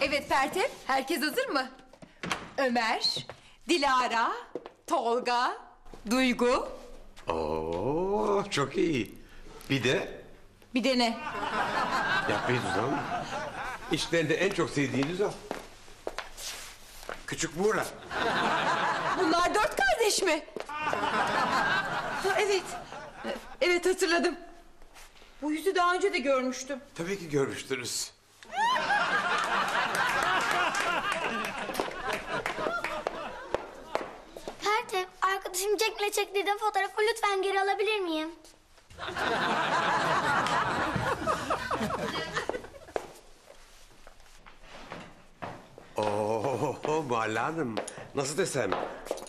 Evet Pertep, herkes hazır mı? Ömer, Dilara, Tolga, Duygu. Oo, çok iyi. Bir de... Bir de ne? Yapmayı düzen. İşlerinde en çok sevdiğin düzen. Küçük Muğra. Bunlar 4 kardeş mi? Ha, evet. Evet, hatırladım. Bu yüzü daha önce de görmüştüm. Tabii ki görmüştünüz. Pertep, arkadaşım Jack'le çektiğim fotoğrafı lütfen geri alabilir miyim? Oo, Mala Hanım, nasıl desem,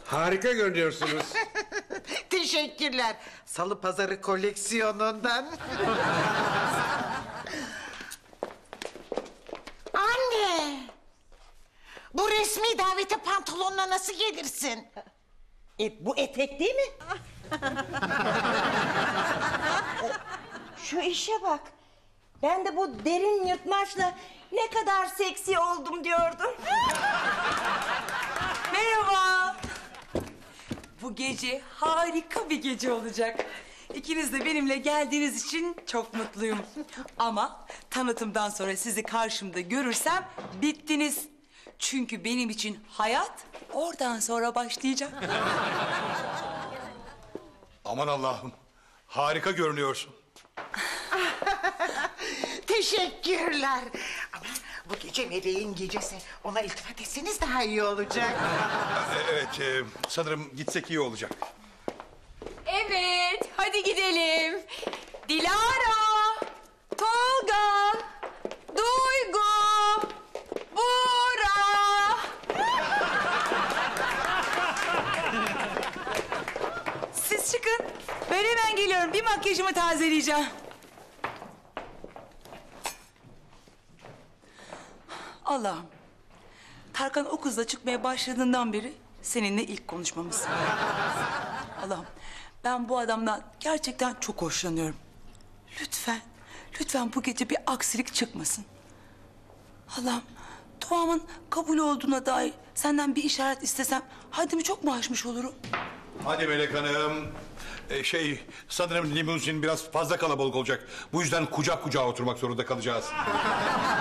harika görünüyorsunuz. Teşekkürler. Salı Pazarı koleksiyonundan. Anne! Bu resmi davete pantolonla nasıl gelirsin? Bu etek değil mi? Şu işe bak. Ben de bu derin yırtmaçla ne kadar seksi oldum diyordum. Merhaba. Bu gece harika bir gece olacak. İkiniz de benimle geldiğiniz için çok mutluyum. Ama tanıtımdan sonra sizi karşımda görürsem bittiniz. Çünkü benim için hayat oradan sonra başlayacak. Aman Allah'ım, harika görünüyorsun. Teşekkürler. Ama bu gece Meleğin gecesi, ona iltifat etseniz daha iyi olacak. Evet, sanırım gitsek iyi olacak. Evet, hadi gidelim. Dilara, Tolga, Duygu, Buğra. Siz çıkın, ben hemen geliyorum. Bir makyajımı tazeleyeceğim. Allah'ım, Tarkan o kızla çıkmaya başladığından beri seninle ilk konuşmamız. Allah'ım, ben bu adamdan gerçekten çok hoşlanıyorum. Lütfen, lütfen bu gece bir aksilik çıkmasın. Allah'ım, duamın kabul olduğuna dair senden bir işaret istesem haddimi çok mu aşmış olurum? Hadi Melek Hanım. Sanırım limuzin biraz fazla kalabalık olacak. Bu yüzden kucak kucağa oturmak zorunda kalacağız.